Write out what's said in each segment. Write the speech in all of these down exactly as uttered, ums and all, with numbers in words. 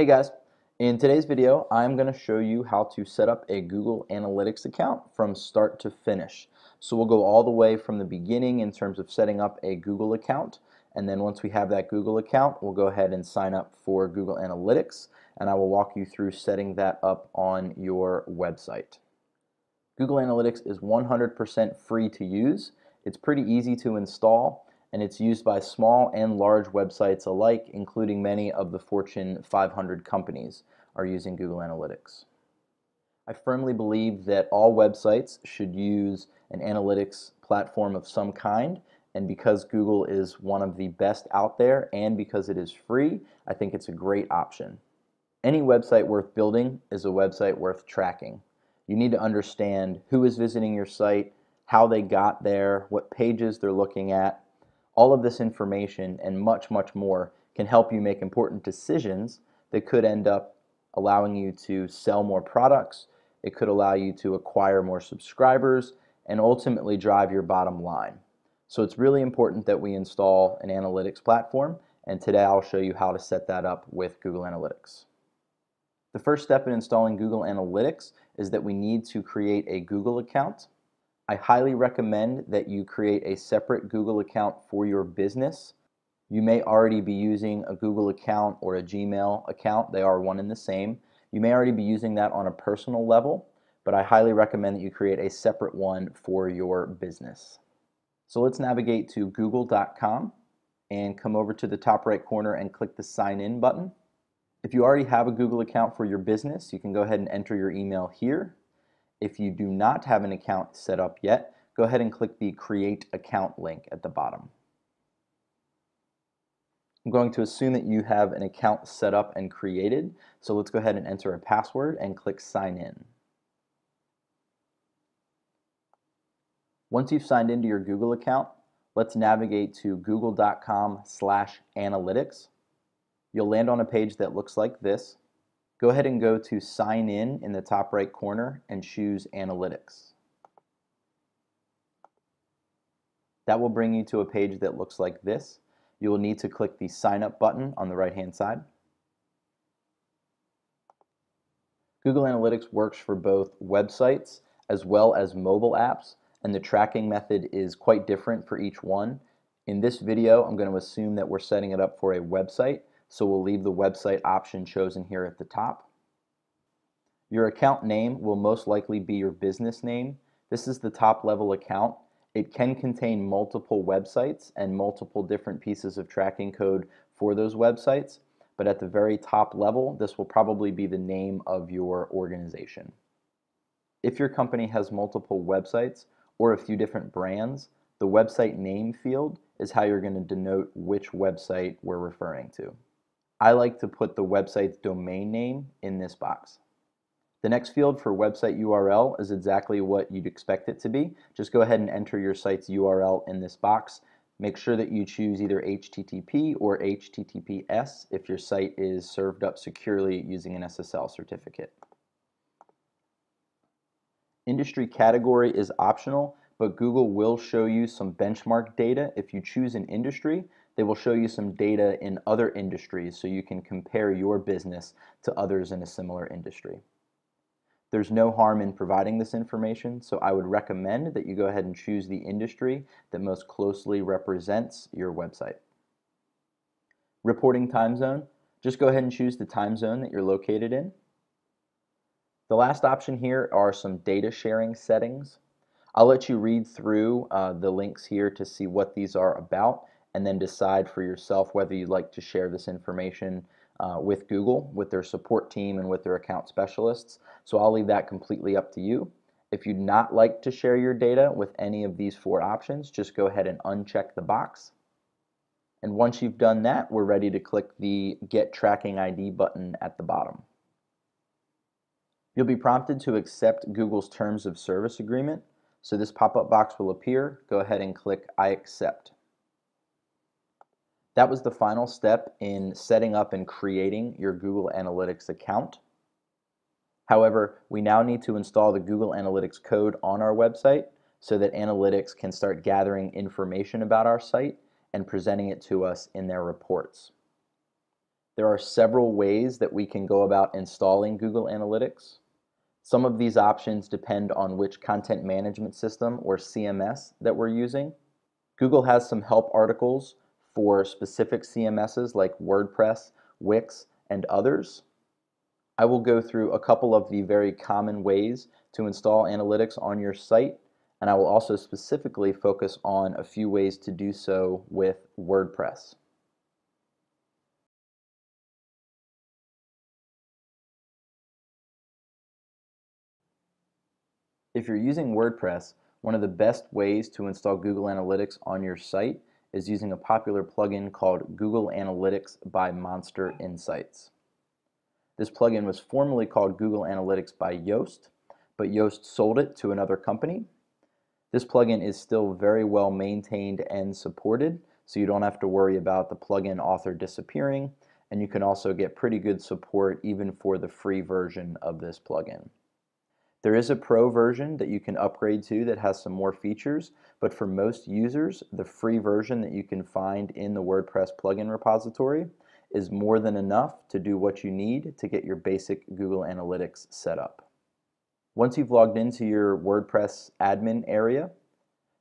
Hey guys, in today's video I'm going to show you how to set up a Google Analytics account from start to finish. So we'll go all the way from the beginning in terms of setting up a Google account, and then once we have that Google account we'll go ahead and sign up for Google Analytics, and I will walk you through setting that up on your website. Google Analytics is one hundred percent free to use. It's pretty easy to install, and it's used by small and large websites alike, including many of the Fortune five hundred companies are using Google Analytics. I firmly believe that all websites should use an analytics platform of some kind, and because Google is one of the best out there and because it is free, I think it's a great option. Any website worth building is a website worth tracking. You need to understand who is visiting your site, how they got there, what pages they're looking at. All of this information and much, much more can help you make important decisions that could end up allowing you to sell more products. It could allow you to acquire more subscribers and ultimately drive your bottom line. So it's really important that we install an analytics platform, and today I'll show you how to set that up with Google Analytics. The first step in installing Google Analytics is that we need to create a Google account. I highly recommend that you create a separate Google account for your business. You may already be using a Google account or a Gmail account. They are one and the same. You may already be using that on a personal level, but I highly recommend that you create a separate one for your business. So let's navigate to google dot com and come over to the top right corner and click the sign in button. If you already have a Google account for your business, you can go ahead and enter your email here. If you do not have an account set up yet, go ahead and click the Create Account link at the bottom. I'm going to assume that you have an account set up and created, so let's go ahead and enter a password and click Sign In. Once you've signed into your Google account, let's navigate to google dot com slash analytics. You'll land on a page that looks like this. Go ahead and go to Sign In in the top right corner and choose Analytics. That will bring you to a page that looks like this. You will need to click the Sign Up button on the right-hand side. Google Analytics works for both websites as well as mobile apps, and the tracking method is quite different for each one. In this video, I'm going to assume that we're setting it up for a website, so we'll leave the website option chosen here at the top. Your account name will most likely be your business name. This is the top level account. It can contain multiple websites and multiple different pieces of tracking code for those websites, but at the very top level, this will probably be the name of your organization. If your company has multiple websites or a few different brands, the website name field is how you're going to denote which website we're referring to. I like to put the website's domain name in this box. The next field for website U R L is exactly what you'd expect it to be. Just go ahead and enter your site's U R L in this box. Make sure that you choose either H T T P or H T T P S if your site is served up securely using an S S L certificate. Industry category is optional, but Google will show you some benchmark data. If you choose an industry, they will show you some data in other industries so you can compare your business to others in a similar industry. There's no harm in providing this information, so I would recommend that you go ahead and choose the industry that most closely represents your website. Reporting time zone. Just go ahead and choose the time zone that you're located in. The last option here are some data sharing settings. I'll let you read through uh, the links here to see what these are about, and then decide for yourself whether you'd like to share this information uh, with Google, with their support team, and with their account specialists. So I'll leave that completely up to you. If you'd not like to share your data with any of these four options, just go ahead and uncheck the box. And once you've done that, we're ready to click the Get Tracking I D button at the bottom. You'll be prompted to accept Google's Terms of Service Agreement. So this pop-up box will appear. Go ahead and click I accept. That was the final step in setting up and creating your Google Analytics account. However, we now need to install the Google Analytics code on our website so that Analytics can start gathering information about our site and presenting it to us in their reports. There are several ways that we can go about installing Google Analytics. Some of these options depend on which content management system or C M S that we're using. Google has some help articles for specific C M Ss like WordPress, Wix, and others. I will go through a couple of the very common ways to install analytics on your site, and I will also specifically focus on a few ways to do so with WordPress. If you're using WordPress, one of the best ways to install Google Analytics on your site is using a popular plugin called Google Analytics by Monster Insights. This plugin was formerly called Google Analytics by Yoast, but Yoast sold it to another company. This plugin is still very well maintained and supported, so you don't have to worry about the plugin author disappearing, and you can also get pretty good support even for the free version of this plugin. There is a pro version that you can upgrade to that has some more features, but for most users, the free version that you can find in the WordPress plugin repository is more than enough to do what you need to get your basic Google Analytics set up. Once you've logged into your WordPress admin area,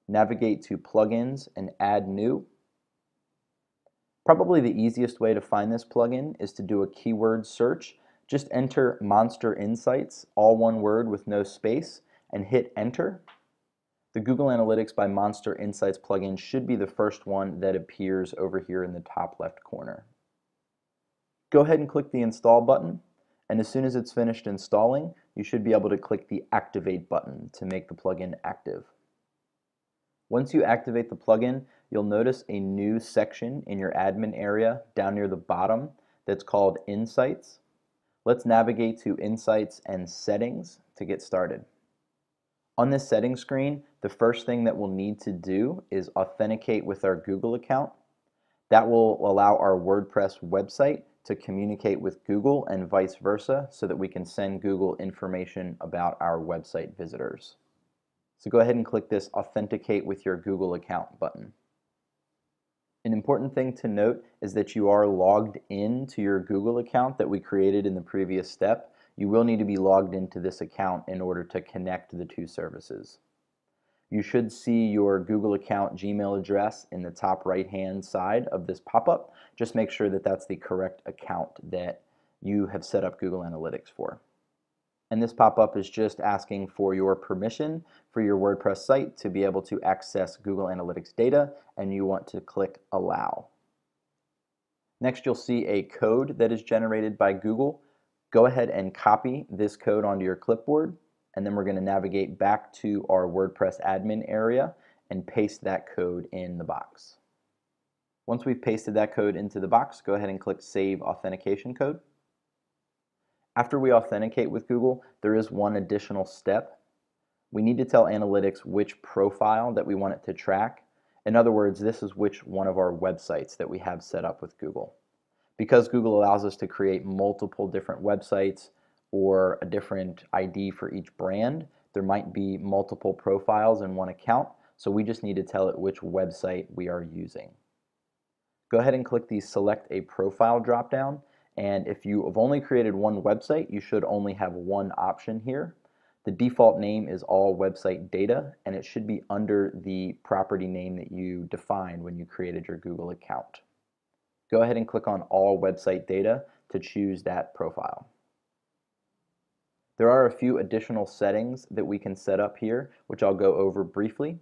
navigate to Plugins and Add New. Probably the easiest way to find this plugin is to do a keyword search. Just enter Monster Insights, all one word with no space, and hit enter. The Google Analytics by Monster Insights plugin should be the first one that appears over here in the top left corner. Go ahead and click the install button, and as soon as it's finished installing, you should be able to click the activate button to make the plugin active. Once you activate the plugin, you'll notice a new section in your admin area down near the bottom that's called Insights. Let's navigate to Insights and Settings to get started. On this settings screen, the first thing that we'll need to do is authenticate with our Google account. That will allow our WordPress website to communicate with Google and vice versa so that we can send Google information about our website visitors. So go ahead and click this Authenticate with your Google account button. An important thing to note is that you are logged in to your Google account that we created in the previous step. You will need to be logged into this account in order to connect the two services. You should see your Google account Gmail address in the top right-hand side of this pop-up. Just make sure that that's the correct account that you have set up Google Analytics for. And this pop-up is just asking for your permission for your WordPress site to be able to access Google Analytics data, and you want to click Allow. Next, you'll see a code that is generated by Google. Go ahead and copy this code onto your clipboard, and then we're going to navigate back to our WordPress admin area and paste that code in the box. Once we've pasted that code into the box, go ahead and click Save Authentication Code. After we authenticate with Google, there is one additional step. We need to tell Analytics which profile that we want it to track. In other words, this is which one of our websites that we have set up with Google. Because Google allows us to create multiple different websites or a different I D for each brand, there might be multiple profiles in one account, so we just need to tell it which website we are using. Go ahead and click the Select a Profile dropdown. And if you have only created one website, you should only have one option here. The default name is all website data, and it should be under the property name that you defined when you created your Google account. Go ahead and click on all website data to choose that profile. There are a few additional settings that we can set up here, which I'll go over briefly.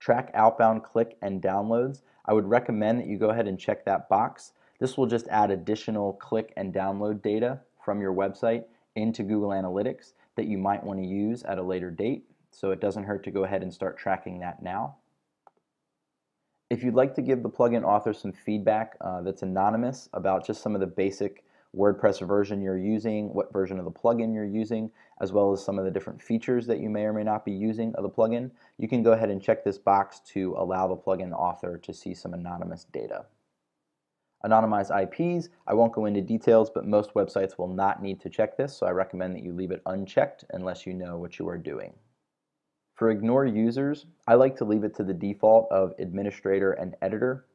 Track outbound click and downloads. I would recommend that you go ahead and check that box. This will just add additional click and download data from your website into Google Analytics that you might want to use at a later date, so it doesn't hurt to go ahead and start tracking that now. If you'd like to give the plugin author some feedback uh, that's anonymous about just some of the basic WordPress version you're using, what version of the plugin you're using, as well as some of the different features that you may or may not be using of the plugin, you can go ahead and check this box to allow the plugin author to see some anonymous data. Anonymized I Ps, I won't go into details, but most websites will not need to check this, so I recommend that you leave it unchecked unless you know what you are doing. For ignore users, I like to leave it to the default of administrator and editor.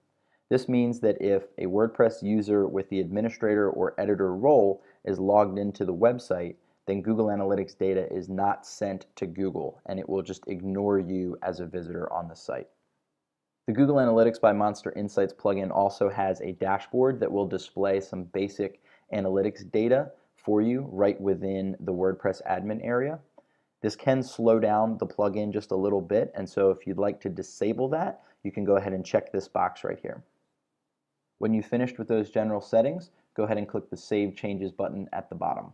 This means that if a WordPress user with the administrator or editor role is logged into the website, then Google Analytics data is not sent to Google, and it will just ignore you as a visitor on the site. The Google Analytics by Monster Insights plugin also has a dashboard that will display some basic analytics data for you right within the WordPress admin area. This can slow down the plugin just a little bit, and so if you'd like to disable that, you can go ahead and check this box right here. When you've finished with those general settings, go ahead and click the Save Changes button at the bottom.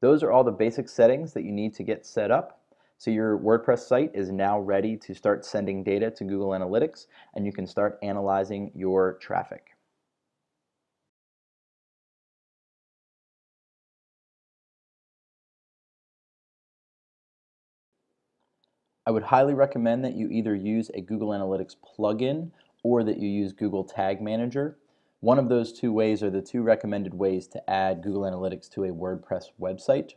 Those are all the basic settings that you need to get set up. So your WordPress site is now ready to start sending data to Google Analytics, and you can start analyzing your traffic. I would highly recommend that you either use a Google Analytics plugin or that you use Google Tag Manager. One of those two ways are the two recommended ways to add Google Analytics to a WordPress website.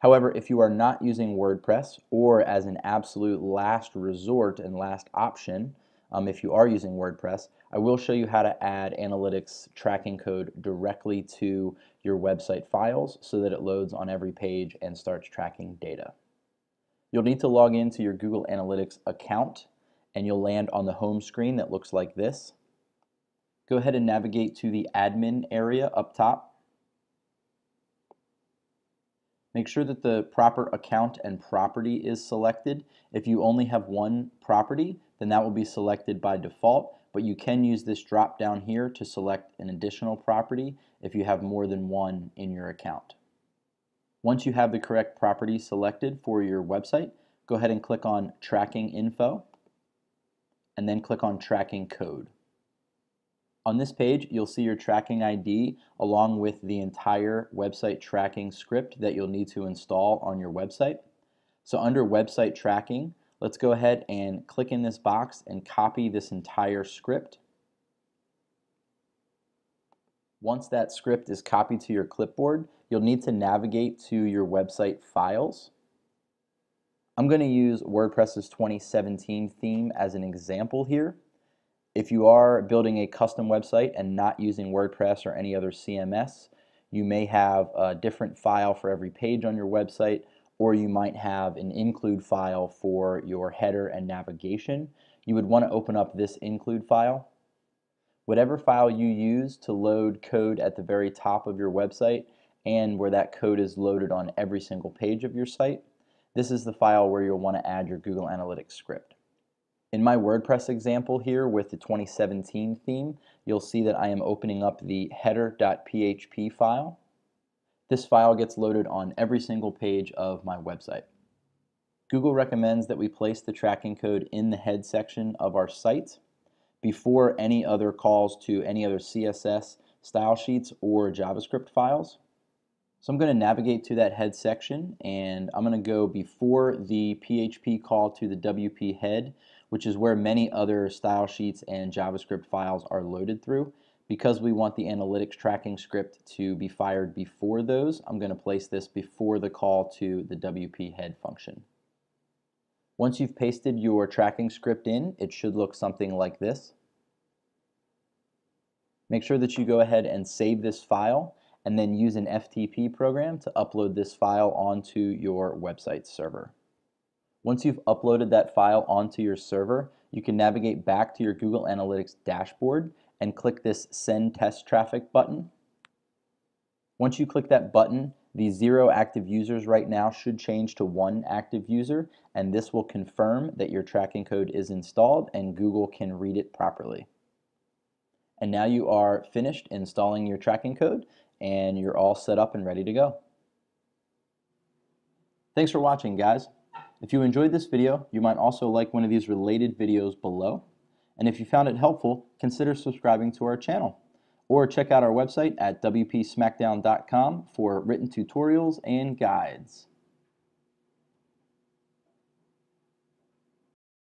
However, if you are not using WordPress, or as an absolute last resort and last option, um, if you are using WordPress, I will show you how to add analytics tracking code directly to your website files so that it loads on every page and starts tracking data. You'll need to log into your Google Analytics account, and you'll land on the home screen that looks like this. Go ahead and navigate to the admin area up top. Make sure that the proper account and property is selected. If you only have one property, then that will be selected by default, but you can use this drop down here to select an additional property if you have more than one in your account. Once you have the correct property selected for your website, go ahead and click on Tracking Info, and then click on Tracking Code. On this page, you'll see your tracking I D along with the entire website tracking script that you'll need to install on your website. So under Website Tracking, let's go ahead and click in this box and copy this entire script. Once that script is copied to your clipboard, you'll need to navigate to your website files. I'm going to use WordPress's twenty seventeen theme as an example here. If you are building a custom website and not using WordPress or any other C M S, you may have a different file for every page on your website, or you might have an include file for your header and navigation. You would want to open up this include file. Whatever file you use to load code at the very top of your website and where that code is loaded on every single page of your site, this is the file where you'll want to add your Google Analytics script. In my WordPress example here with the twenty seventeen theme, you'll see that I am opening up the header dot P H P file. This file gets loaded on every single page of my website. Google recommends that we place the tracking code in the head section of our site before any other calls to any other C S S, style sheets, or JavaScript files. So I'm going to navigate to that head section, and I'm going to go before the P H P call to the W P head, which is where many other style sheets and JavaScript files are loaded through. Because we want the analytics tracking script to be fired before those, I'm going to place this before the call to the W P head function. Once you've pasted your tracking script in, it should look something like this. Make sure that you go ahead and save this file, and then use an F T P program to upload this file onto your website server. Once you've uploaded that file onto your server, you can navigate back to your Google Analytics dashboard and click this Send Test Traffic button. Once you click that button, the zero active users right now should change to one active user, and this will confirm that your tracking code is installed and Google can read it properly. And now you are finished installing your tracking code, and you're all set up and ready to go. Thanks for watching, guys. If you enjoyed this video, you might also like one of these related videos below. And if you found it helpful, consider subscribing to our channel. Or check out our website at w p smackdown dot com for written tutorials and guides.